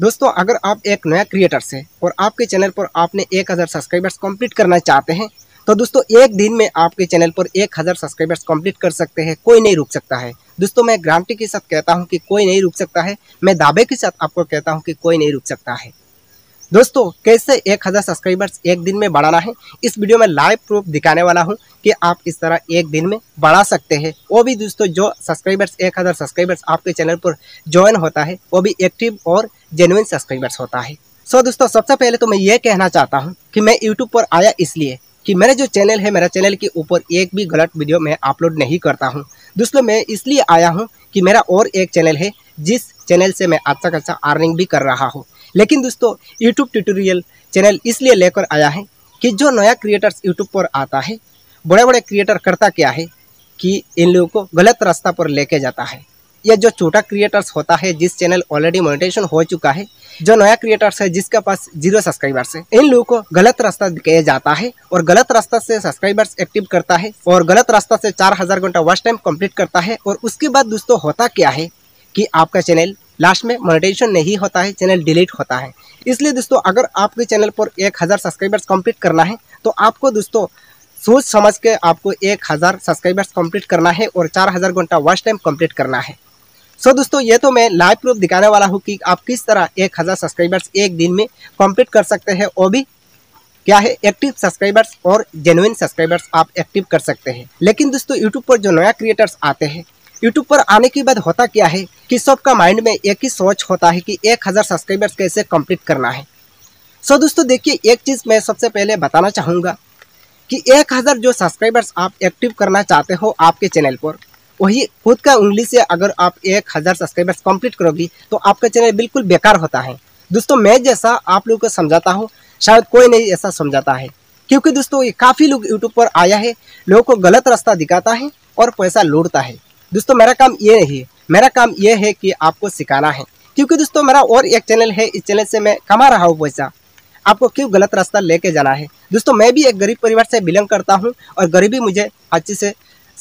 दोस्तों अगर आप एक नया क्रिएटर्स हैं और आपके चैनल पर आपने 1000 सब्सक्राइबर्स कंप्लीट करना चाहते हैं तो दोस्तों एक दिन में आपके चैनल पर 1000 सब्सक्राइबर्स कंप्लीट कर सकते हैं, कोई नहीं रुक सकता है। दोस्तों मैं गारंटी के साथ कहता हूं कि कोई नहीं रुक सकता है, मैं दावे के साथ आपको कहता हूं कि कोई नहीं रुक सकता है। दोस्तों कैसे 1000 सब्सक्राइबर्स एक दिन में बढ़ाना है इस वीडियो में लाइव प्रूफ दिखाने वाला हूं कि आप इस तरह एक दिन में बढ़ा सकते हैं। वो भी दोस्तों जो सब्सक्राइबर्स 1000 सब्सक्राइबर्स आपके चैनल पर ज्वाइन होता है वो भी एक्टिव और जेन्युइन सब्सक्राइबर्स होता है। सो दोस्तों सबसे पहले तो मैं ये कहना चाहता हूँ कि मैं यूट्यूब पर आया इसलिए कि मेरा जो चैनल है मेरा चैनल के ऊपर एक भी गलत वीडियो मैं अपलोड नहीं करता हूं। दोस्तों मैं इसलिए आया हूं कि मेरा और एक चैनल है जिस चैनल से मैं अच्छा खासा अर्निंग भी कर रहा हूं। लेकिन दोस्तों यूट्यूब ट्यूटोरियल चैनल इसलिए लेकर आया है कि जो नया क्रिएटर्स यूट्यूब पर आता है, बड़े बड़े क्रिएटर करता क्या है कि इन लोगों को गलत रास्ता पर लेके जाता है। या जो छोटा क्रिएटर्स होता है जिस चैनल ऑलरेडी मोनेटाइजेशन हो चुका है, जो नया क्रिएटर्स है जिसका पास 0 सब्सक्राइबर्स है, इन लोगों को गलत रास्ता दिखाया जाता है और गलत रास्ता से सब्सक्राइबर्स एक्टिव करता है और गलत रास्ता से 4000 घंटा वॉच टाइम कंप्लीट करता है। और उसके बाद दोस्तों होता क्या है कि आपका चैनल लास्ट में मोनेटाइजेशन नहीं होता है, चैनल डिलीट होता है। इसलिए दोस्तों अगर आपके चैनल पर 1000 सब्सक्राइबर्स कंप्लीट करना है तो आपको दोस्तों सोच समझ के आपको 1000 सब्सक्राइबर्स कंप्लीट करना है और 4000 घंटा वॉच टाइम कंप्लीट करना है। सो दोस्तों ये तो मैं लाइव प्रूफ दिखाने वाला हूँ कि आप किस तरह 1000 सब्सक्राइबर्स एक दिन में कंप्लीट कर सकते हैं, वो भी क्या है एक्टिव सब्सक्राइबर्स और जेन्युइन सब्सक्राइबर्स आप एक्टिव कर सकते हैं। लेकिन दोस्तों यूट्यूब पर जो नया क्रिएटर्स आते हैं, यूट्यूब पर आने के बाद होता क्या है कि सबका माइंड में एक ही सोच होता है कि 1000 सब्सक्राइबर्स कैसे कंप्लीट करना है। सो दोस्तों देखिए एक चीज़ मैं सबसे पहले बताना चाहूँगा कि 1000 जो सब्सक्राइबर्स आप एक्टिव करना चाहते हो आपके चैनल पर, वही खुद का उंगली से अगर आप 1000 सब्सक्राइबर्स कंप्लीट करोगी तो आपका चैनल बिल्कुल बेकार होता है। दोस्तों मैं जैसा आप लोगों को समझाता हूँ शायद कोई नहीं ऐसा समझाता है, क्योंकि दोस्तों ये काफ़ी लोग यूट्यूब पर आया है, लोगों को गलत रास्ता दिखाता है और पैसा लूटता है। दोस्तों मेरा काम ये नहीं है, मेरा काम ये है कि आपको सिखाना है, क्योंकि दोस्तों मेरा और एक चैनल है, इस चैनल से मैं कमा रहा हूँ पैसा, आपको क्यों गलत रास्ता लेके जाना है। दोस्तों मैं भी एक गरीब परिवार से बिलोंग करता हूं और गरीबी मुझे अच्छे से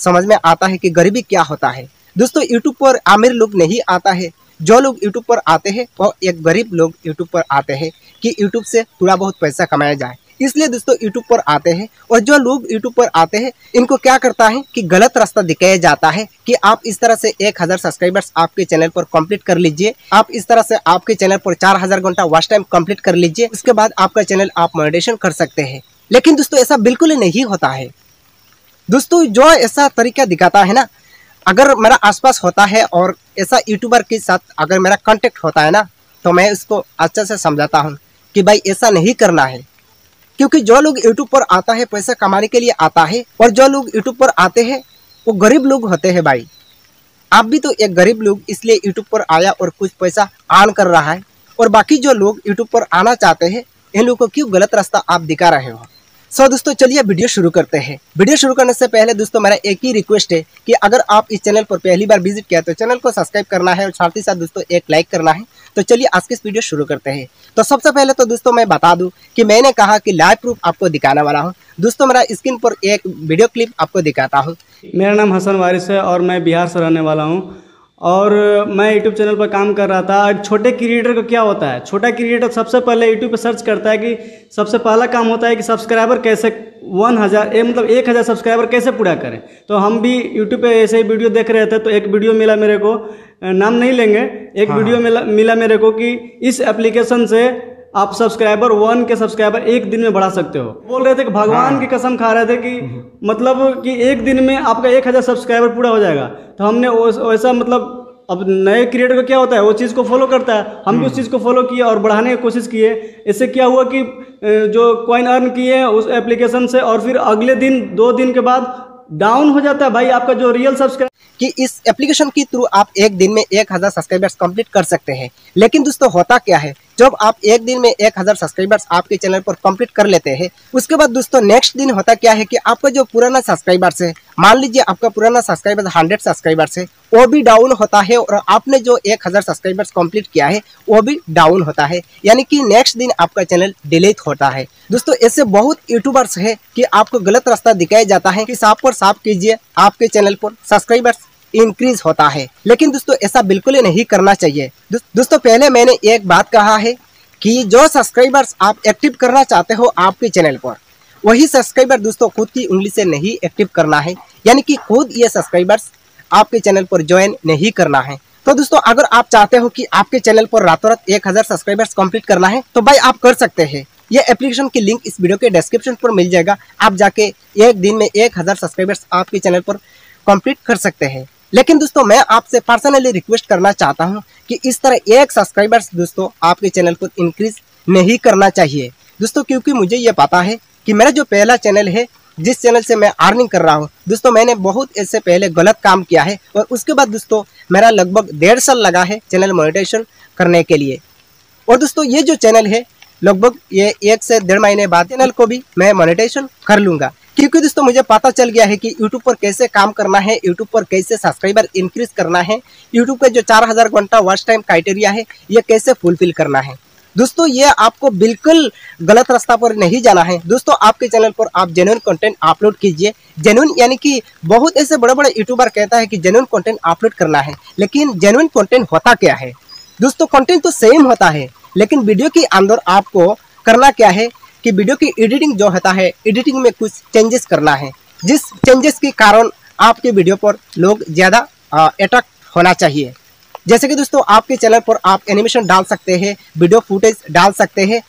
समझ में आता है कि गरीबी क्या होता है। दोस्तों यूट्यूब पर आमिर लोग नहीं आता है, जो लोग यूट्यूब पर आते हैं वो एक गरीब लोग यूट्यूब पर आते हैं कि यूट्यूब से थोड़ा बहुत पैसा कमाया जाए, इसलिए दोस्तों यूट्यूब पर आते हैं। और जो लोग यूट्यूब पर आते हैं इनको क्या करता है कि गलत रास्ता दिखाया जाता है कि आप इस तरह से 1000 सब्सक्राइबर्स आपके चैनल पर कंप्लीट कर लीजिए, आप इस तरह से आपके चैनल पर 4000 घंटा वॉच टाइम कंप्लीट कर लीजिए, उसके बाद आपका चैनल आप मोनेटाइजेशन कर सकते हैं। लेकिन दोस्तों ऐसा बिल्कुल नहीं होता है। दोस्तों जो ऐसा तरीका दिखाता है ना, अगर मेरा आसपास होता है और ऐसा यूट्यूबर के साथ अगर मेरा कॉन्टेक्ट होता है ना तो मैं उसको अच्छे से समझाता हूँ कि भाई ऐसा नहीं करना है, क्योंकि जो लोग यूट्यूब पर आता है पैसा कमाने के लिए आता है और जो लोग यूट्यूब पर आते हैं वो गरीब लोग होते हैं। भाई आप भी तो एक गरीब लोग, इसलिए यूट्यूब पर आया और कुछ पैसा अर्न कर रहा है, और बाकी जो लोग यूट्यूब पर आना चाहते हैं इन लोगों को क्यों गलत रास्ता आप दिखा रहे हो। सो दोस्तों चलिए वीडियो शुरू करते हैं। वीडियो शुरू करने से पहले दोस्तों मेरा एक ही रिक्वेस्ट है कि अगर आप इस चैनल पर पहली बार विजिट किया तो चैनल को सब्सक्राइब करना है और साथ ही साथ दोस्तों एक लाइक करना है। तो चलिए आज की इस वीडियो शुरू करते हैं। तो सबसे पहले तो दोस्तों मैं बता दूं कि मैंने कहा कि लाइव प्रूफ आपको दिखाने वाला हूं। दोस्तों मेरा स्क्रीन पर एक वीडियो क्लिप आपको दिखाता हूं। मेरा नाम हसन वारिस है और मैं बिहार से रहने वाला हूं और मैं यूट्यूब चैनल पर काम कर रहा था। छोटे क्रिएटर का क्या होता है, छोटा क्रिएटर सबसे पहले यूट्यूब पर सर्च करता है कि सबसे पहला काम होता है कि सब्सक्राइबर कैसे 1000 सब्सक्राइबर कैसे पूरा करें। तो हम भी यूट्यूब पे ऐसे ही वीडियो देख रहे थे, तो एक वीडियो मिला मेरे को, नाम नहीं लेंगे, एक वीडियो मिला मेरे को कि इस एप्लीकेशन से आप सब्सक्राइबर 1 के सब्सक्राइबर एक दिन में बढ़ा सकते हो। बोल रहे थे कि भगवान की कसम खा रहे थे कि मतलब कि एक दिन में आपका 1000 सब्सक्राइबर पूरा हो जाएगा। तो हमने वैसा मतलब अब नए क्रिएटर को क्या होता है वो चीज़ को फॉलो करता है, हम भी उस चीज़ को फॉलो किए और बढ़ाने की कोशिश किए। इससे क्या हुआ कि जो कॉइन अर्न किए उस एप्लीकेशन से, और फिर अगले दिन 2 दिन के बाद डाउन हो जाता है भाई आपका जो रियल सब्सक्राइब कि इस एप्लीकेशन के थ्रू आप एक दिन में 1000 सब्सक्राइबर्स कंप्लीट कर सकते हैं। लेकिन दोस्तों होता क्या है जब आप एक दिन में 1000 सब्सक्राइबर्स आपके चैनल पर कंप्लीट कर लेते हैं, उसके बाद दोस्तों नेक्स्ट दिन होता क्या है कि आपका जो पुराना सब्सक्राइबर्स है, मान लीजिए आपका पुराना सब्सक्राइबर्स 100 सब्सक्राइबर्स है, वो भी डाउन होता है और आपने जो 1000 सब्सक्राइबर्स कंप्लीट किया है वो भी डाउन होता है, यानी कि नेक्स्ट दिन आपका चैनल डिलीट होता है। दोस्तों ऐसे बहुत यूट्यूबर्स है कि आपको गलत रास्ता दिखाया जाता है कि सांप पर सांप कीजिए, आपके चैनल पर सब्सक्राइबर्स इंक्रीज होता है। लेकिन दोस्तों ऐसा बिल्कुल ही नहीं करना चाहिए। दोस्तों पहले मैंने एक बात कहा है कि जो सब्सक्राइबर्स आप एक्टिव करना चाहते हो आपके चैनल पर, वही सब्सक्राइबर दोस्तों खुद की उंगली से नहीं एक्टिव करना है, यानी कि खुद ये सब्सक्राइबर्स आपके चैनल पर ज्वाइन नहीं करना है। तो दोस्तों अगर आप चाहते हो कि आपके चैनल पर रातों रात 1000 सब्सक्राइबर्स कंप्लीट करना है तो भाई आप कर सकते हैं। ये एप्लीकेशन की लिंक इस वीडियो के डिस्क्रिप्शन पर मिल जाएगा। आप जाके एक दिन में 1000 सब्सक्राइबर्स आपके चैनल पर कंप्लीट कर सकते हैं। लेकिन दोस्तों मैं आपसे पर्सनली रिक्वेस्ट करना चाहता हूँ कि इस तरह एक सब्सक्राइबर्स दोस्तों आपके चैनल को इंक्रीज नहीं करना चाहिए दोस्तों, क्योंकि मुझे ये पता है कि मेरा जो पहला चैनल है जिस चैनल से मैं अर्निंग कर रहा हूँ दोस्तों, मैंने बहुत ऐसे पहले गलत काम किया है और उसके बाद दोस्तों मेरा लगभग 1.5 साल लगा है चैनल मोनेटाइजेशन करने के लिए। और दोस्तों ये जो चैनल है लगभग ये 1 से 1.5 महीने बाद चैनल को भी मैं मोनेटाइजेशन कर लूँगा, क्योंकि दोस्तों मुझे पता चल गया है कि यूट्यूब पर कैसे काम करना है, यूट्यूब पर कैसे सब्सक्राइबर इंक्रीज करना है, यूट्यूब का जो 4000 घंटा वॉच टाइम क्राइटेरिया है ये कैसे फुलफिल करना है। दोस्तों ये आपको बिल्कुल गलत रास्ता पर नहीं जाना है। दोस्तों आपके चैनल पर आप जेन्युइन कंटेंट अपलोड कीजिए। जेन्युइन यानी कि बहुत ऐसे बड़े बड़े यूट्यूबर कहता है कि जेन्युइन कंटेंट अपलोड करना है, लेकिन जेन्युइन कंटेंट होता क्या है दोस्तों? कंटेंट तो सेम होता है, लेकिन वीडियो के अंदर आपको करना क्या है कि वीडियो की एडिटिंग जो होता है, एडिटिंग में कुछ चेंजेस करना है, जिस चेंजेस के कारण आपके वीडियो पर लोग ज़्यादा अट्रैक्ट होना चाहिए। जैसे कि दोस्तों आपके चैनल पर आप एनिमेशन डाल सकते हैं, वीडियो फुटेज डाल सकते हैं,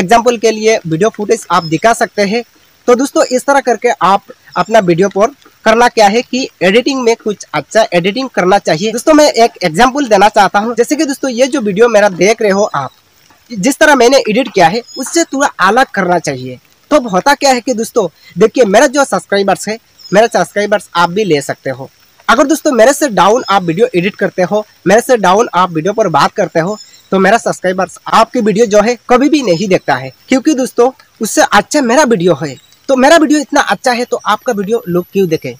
एग्जाम्पल के लिए वीडियो फुटेज आप दिखा सकते हैं। तो दोस्तों इस तरह करके आप अपना वीडियो पर करना क्या है कि एडिटिंग में कुछ अच्छा एडिटिंग करना चाहिए। दोस्तों मैं एक एग्जाम्पल देना चाहता हूँ, जैसे कि दोस्तों ये जो वीडियो मेरा देख रहे हो आप, जिस तरह मैंने एडिट किया है उससे थोड़ा अलग करना चाहिए। तो अब होता क्या है कि दोस्तों देखिए मेरा जो सब्सक्राइबर्स है, मेरा सब्सक्राइबर्स आप भी ले सकते हो। अगर दोस्तों मेरे से डाउन आप वीडियो एडिट करते हो, मेरे से डाउन आप वीडियो पर बात करते हो, तो मेरा सब्सक्राइबर्स आपकी वीडियो जो है कभी भी नहीं देखता है, क्योंकि दोस्तों उससे अच्छा मेरा वीडियो है। तो मेरा वीडियो इतना अच्छा है तो आपका वीडियो लोग क्यों देखें?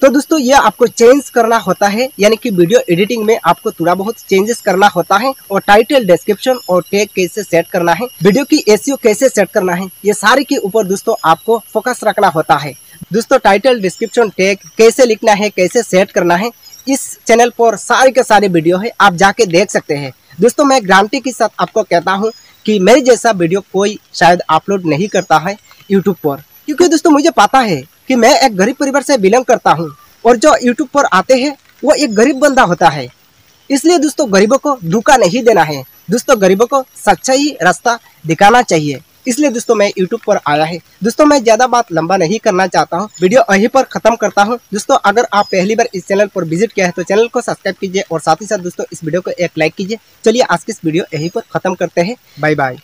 तो दोस्तों ये आपको चेंज करना होता है, यानी कि वीडियो एडिटिंग में आपको थोड़ा बहुत चेंजेस करना होता है। और टाइटल, डिस्क्रिप्शन और टैग कैसे सेट करना है, वीडियो की एसईओ कैसे सेट करना है, ये सारी के ऊपर दोस्तों आपको फोकस रखना होता है। दोस्तों टाइटल, डिस्क्रिप्शन, टैग कैसे लिखना है, कैसे सेट करना है, इस चैनल पर सारे के सारे वीडियो है, आप जाके देख सकते हैं। दोस्तों मैं गारंटी के साथ आपको कहता हूँ कि मेरे जैसा वीडियो कोई शायद अपलोड नहीं करता है यूट्यूब पर, क्योंकि दोस्तों मुझे पता है कि मैं एक गरीब परिवार से बिलोंग करता हूं और जो यूट्यूब पर आते हैं वो एक गरीब बंदा होता है। इसलिए दोस्तों गरीबों को धोखा नहीं देना है, दोस्तों गरीबों को सच्चा ही रास्ता दिखाना चाहिए। इसलिए दोस्तों मैं यूट्यूब पर आया है। दोस्तों मैं ज़्यादा बात लंबा नहीं करना चाहता हूं, वीडियो यहीं पर ख़त्म करता हूं। दोस्तों अगर आप पहली बार इस चैनल पर विजिट किया है तो चैनल को सब्सक्राइब कीजिए और साथ ही साथ दोस्तों इस वीडियो को एक लाइक कीजिए। चलिए आज की इस वीडियो यहीं पर ख़त्म करते हैं। Bye bye.